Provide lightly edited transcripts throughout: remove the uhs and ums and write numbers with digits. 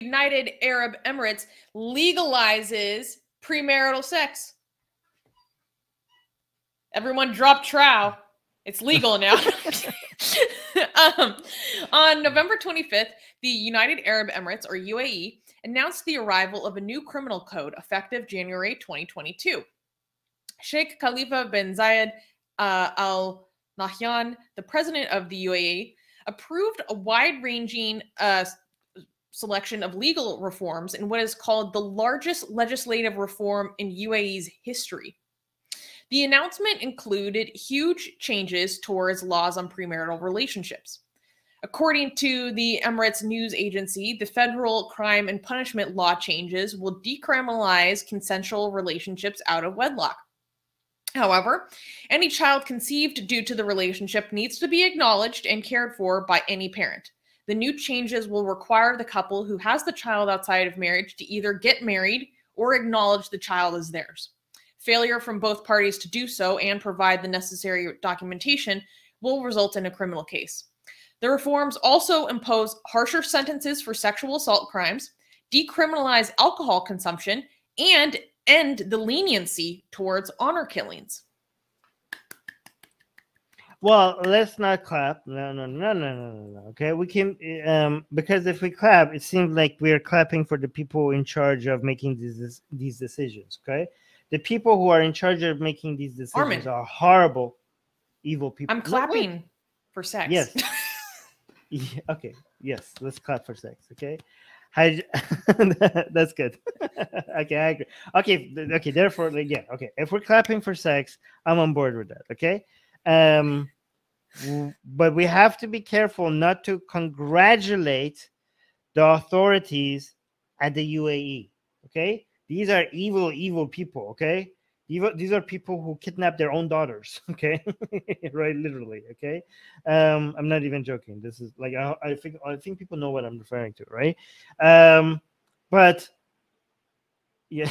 United Arab Emirates legalizes premarital sex. Everyone drop trow. It's legal now. On November 25th, the United Arab Emirates, or UAE, announced the arrival of a new criminal code effective January 2022. Sheikh Khalifa bin Zayed al-Nahyan, the president of the UAE, approved a wide-ranging selection of legal reforms in what is called the largest legislative reform in UAE's history. The announcement included huge changes towards laws on premarital relationships. According to the Emirates News Agency, the federal crime and punishment law changes will decriminalize consensual relationships out of wedlock. However, any child conceived due to the relationship needs to be acknowledged and cared for by any parent. The new changes will require the couple who has the child outside of marriage to either get married or acknowledge the child as theirs. Failure from both parties to do so and provide the necessary documentation will result in a criminal case. The reforms also impose harsher sentences for sexual assault crimes, decriminalize alcohol consumption, and end the leniency towards honor killings. Well, let's not clap. No. Okay, we can, because if we clap, it seems like we're clapping for the people in charge of making these decisions. Okay, the people who are in charge of making these decisions are horrible, evil people. I'm clapping for sex. Yes. Yeah, okay. Yes. Let's clap for sex. Okay. That's good. Okay, I agree. Okay. Okay. Therefore, yeah. Okay. If we're clapping for sex, I'm on board with that. Okay. But we have to be careful not to congratulate the authorities at the UAE. Okay, these are evil, evil people. Okay, these are people who kidnap their own daughters. Okay, right, literally. Okay, I'm not even joking. This is like I think people know what I'm referring to, right? But yeah,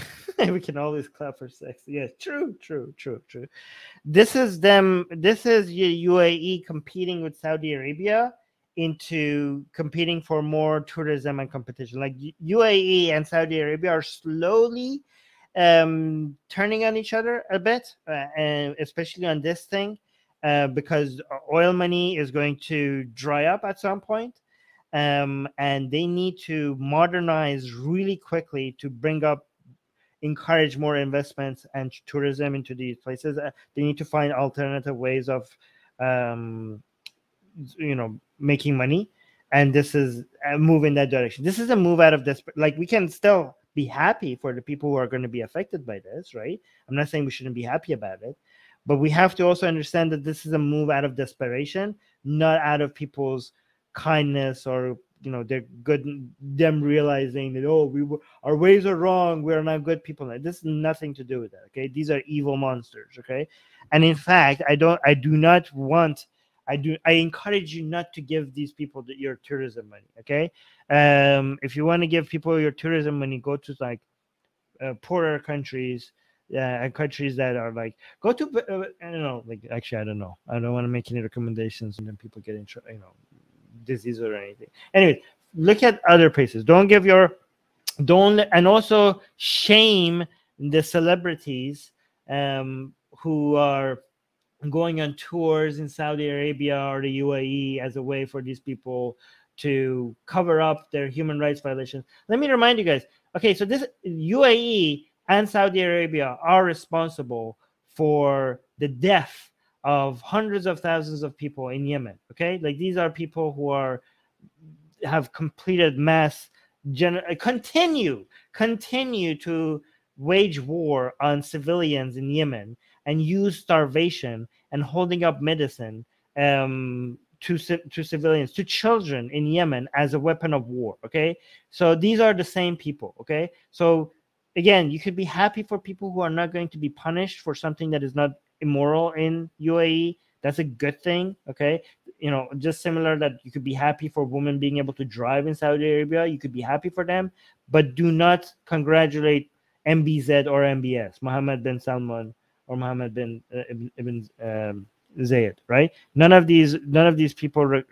we can always clap for sex. Yeah, true. This is them. This is UAE competing with Saudi Arabia into competing for more tourism and competition. Like UAE and Saudi Arabia are slowly turning on each other a bit, and especially on this thing, because oil money is going to dry up at some point. And they need to modernize really quickly to bring up, encourage more investments and tourism into these places. They need to find alternative ways of, you know, making money. And this is a move in that direction. This is a move out of this. Like, we can still be happy for the people who are going to be affected by this, right? I'm not saying we shouldn't be happy about it, but we have to also understand that this is a move out of desperation, not out of people's kindness or, you know, they're good, them realizing that, oh, our ways are wrong, we're not good people. This is nothing to do with that. Okay, these are evil monsters. Okay, and in fact, I encourage you not to give these people your tourism money. Okay, if you want to give people your tourism money, go to like poorer countries, countries that are like, go to I don't know, like, actually I don't know, I don't want to make any recommendations and then people get in trouble, you know, disease or anything. Anyway, look at other places. Don't give your, don't, and also shame the celebrities who are going on tours in Saudi Arabia or the UAE as a way for these people to cover up their human rights violations. Let me remind you guys, okay, so this UAE and Saudi Arabia are responsible for the death of hundreds of thousands of people in Yemen. Okay, like, these are people who are completed mass continue to wage war on civilians in Yemen and use starvation and holding up medicine to civilians, to children in Yemen, as a weapon of war. Okay, so these are the same people. Okay, so again, you could be happy for people who are not going to be punished for something that is not immoral in UAE. That's a good thing. Okay, you know, just similar that you could be happy for women being able to drive in Saudi Arabia, you could be happy for them, but do not congratulate MBZ or MBS, Muhammad bin Salman or Muhammad bin Zayed, right? None of these people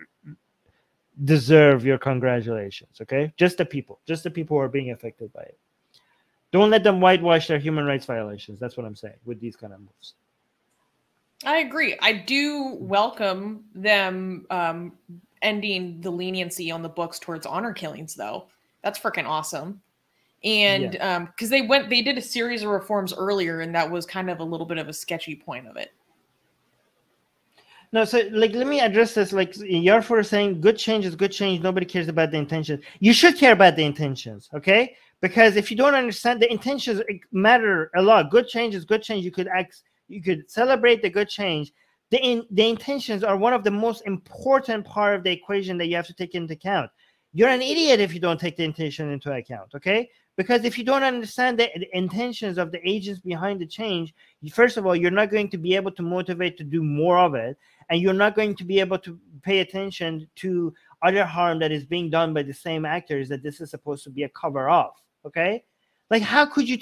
deserve your congratulations, okay? Just the people who are being affected by it. Don't let them whitewash their human rights violations. That's what I'm saying with these kind of moves. I agree. I do welcome them ending the leniency on the books towards honor killings, though. That's freaking awesome. And because yeah. They did a series of reforms earlier, and that was kind of a little bit of a sketchy point of it. No, so like, let me address this. Like, Yarfour is saying, good change is good change. Nobody cares about the intentions. You should care about the intentions, okay? Because if you don't understand, the intentions matter a lot. Good change is good change. You could celebrate the good change. The intentions are one of the most important part of the equation that you have to take into account. You're an idiot if you don't take the intention into account, okay? Because if you don't understand the intentions of the agents behind the change, first of all, you're not going to be able to motivate to do more of it, and you're not going to be able to pay attention to other harm that is being done by the same actors that this is supposed to be a cover off, okay? Like, how could you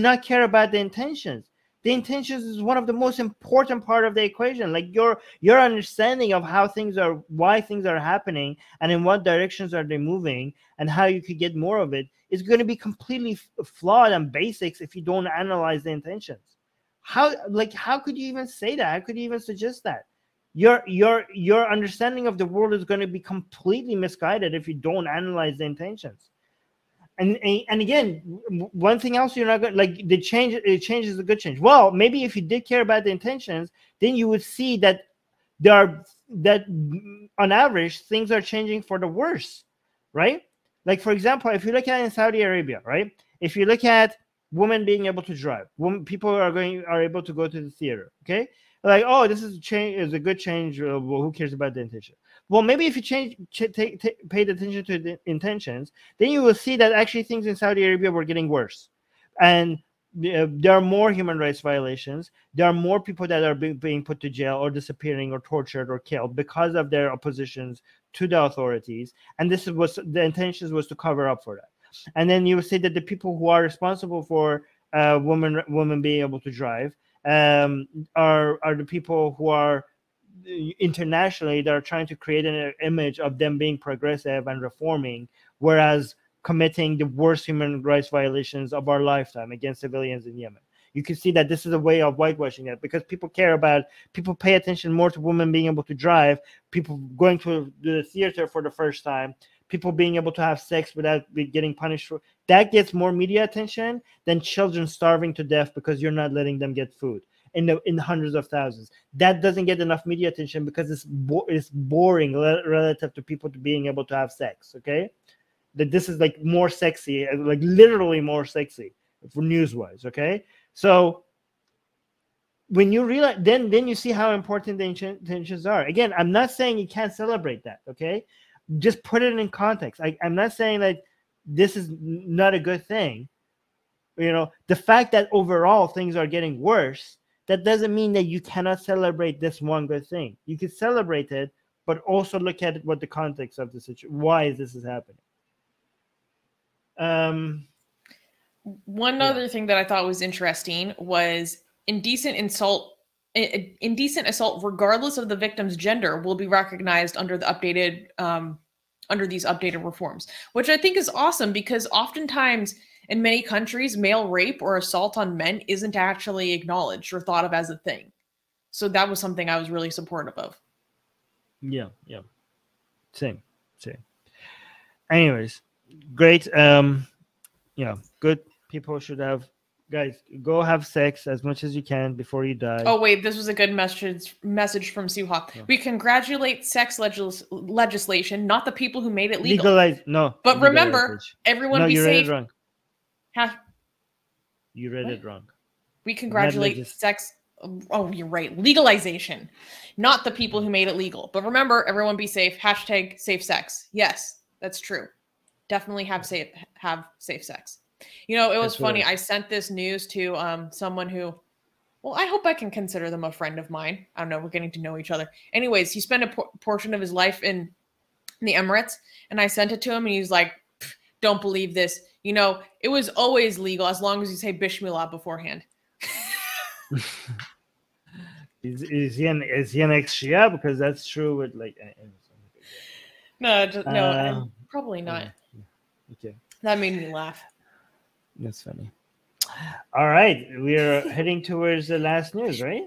not care about the intentions? The intentions is one of the most important part of the equation. Like, your understanding of how things are, why things are happening, and in what directions are they moving, and how you could get more of it is going to be completely flawed and basics if you don't analyze the intentions. How could you even say that? How could you even suggest that? Your understanding of the world is going to be completely misguided if you don't analyze the intentions. And again, one thing else you're not going to like, the change is a good change. Well, maybe if you did care about the intentions, then you would see that on average things are changing for the worse, right? Like, for example, if you look at in Saudi Arabia, right? If you look at women being able to drive, people are able to go to the theater, okay? Like, oh, this is a change, is a good change. Well, who cares about the intention? Well, maybe if you paid attention to the intentions, then you will see that actually things in Saudi Arabia were getting worse. And there are more human rights violations. There are more people that are being put to jail or disappearing or tortured or killed because of their oppositions to the authorities. And this was the intentions was to cover up for that. And then you will see that the people who are responsible for women being able to drive are the people who are internationally that are trying to create an image of them being progressive and reforming, whereas committing the worst human rights violations of our lifetime against civilians in Yemen. You can see that this is a way of whitewashing it because people care about, people pay attention more to women being able to drive, people going to the theater for the first time, people being able to have sex without getting punished for. That gets more media attention than children starving to death because you're not letting them get food. In hundreds of thousands, that doesn't get enough media attention because it's boring relative to people to being able to have sex. Okay, that this is like more sexy, like literally more sexy for news-wise. Okay, so when you realize, then you see how important the intentions are. Again, I'm not saying you can't celebrate that. Okay, just put it in context. I'm not saying that this is not a good thing. You know, the fact that overall things are getting worse. That doesn't mean that you cannot celebrate this one good thing. You can celebrate it, but also look at what the context of the situation, why this is happening. One other thing that I thought was interesting was indecent assault, regardless of the victim's gender, will be recognized under the updated, under these updated reforms, which I think is awesome because oftentimes, in many countries, male rape or assault on men isn't actually acknowledged or thought of as a thing. So that was something I was really supportive of. Yeah, yeah. Same. Anyways, great. Yeah, good. People should have... Guys, go have sex as much as you can before you die. Oh, wait, this was a good message from Suha. Yeah. We congratulate sex legislation, not the people who made it legal. Legalize, no. But remember, everyone be safe. You read it wrong. We congratulate sex. Oh, you're right. Legalization, not the people who made it legal. But remember, everyone be safe. Hashtag safe sex. Yes, that's true. Definitely have safe sex. You know, it was funny. I sent this news to someone who, well, I hope I can consider them a friend of mine. I don't know. We're getting to know each other. Anyways, he spent a portion of his life in the Emirates, and I sent it to him, and he was like, "Don't believe this. You know, it was always legal as long as you say Bishmillah beforehand." Is he an ex-Shia? Because that's true with like... No, just, no, I'm probably not. Okay. That made me laugh. That's funny. All right, we are heading towards the last news, right?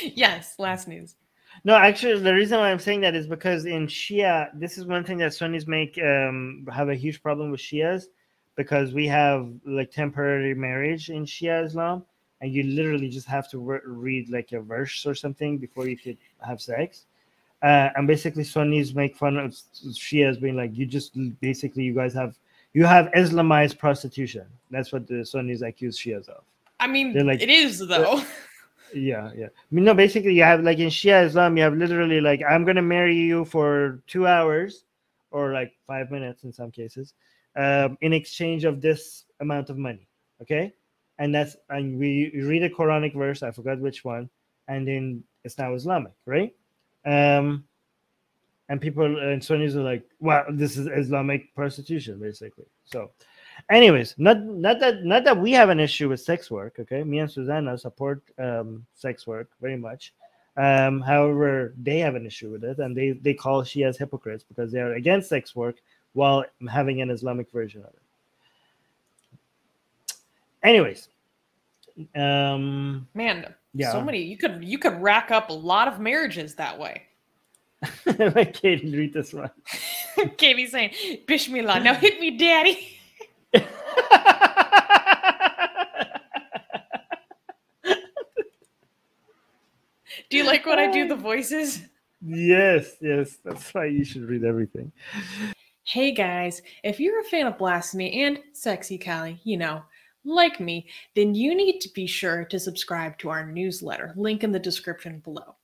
Yes, last news. No, actually, the reason why I'm saying that is because in Shia, this is one thing that Sunnis make have a huge problem with Shias, because we have like temporary marriage in Shia Islam, and you literally just have to read like a verse or something before you could have sex. And basically, Sunnis make fun of Shias being like, you just basically, you guys have, you have Islamized prostitution. That's what the Sunnis accuse Shias of. I mean, like, it is though. Yeah, yeah. I mean, no, basically, you have like in Shia Islam, you have literally like, I'm going to marry you for 2 hours or like 5 minutes in some cases, in exchange of this amount of money. Okay. And that's, and we read a Quranic verse, I forgot which one, and then it's now Islamic, right? And people and Sunnis are like, well, this is Islamic prostitution, basically. So anyways, not that we have an issue with sex work, okay? Me and Susanna support sex work very much. However, they have an issue with it, and they call Shias hypocrites because they are against sex work while having an Islamic version of it. Anyways. Man, yeah. So many, you could rack up a lot of marriages that way. Like Katie, read this one. Katie's saying, Bishmillah, now hit me, daddy. Do you like when I do the voices? Yes, yes. That's why you should read everything. Hey guys, if you're a fan of Blasphemy and Sexy Callie, you know, like me, then you need to be sure to subscribe to our newsletter. Link in the description below.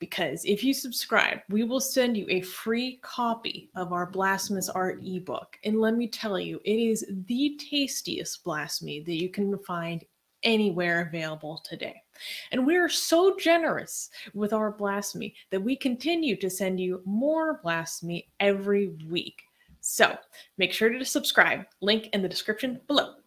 Because if you subscribe, we will send you a free copy of our Blasphemous Art ebook. And let me tell you, it is the tastiest blasphemy that you can find anywhere available today. And we are so generous with our blasphemy that we continue to send you more blasphemy every week. So make sure to subscribe. Link in the description below.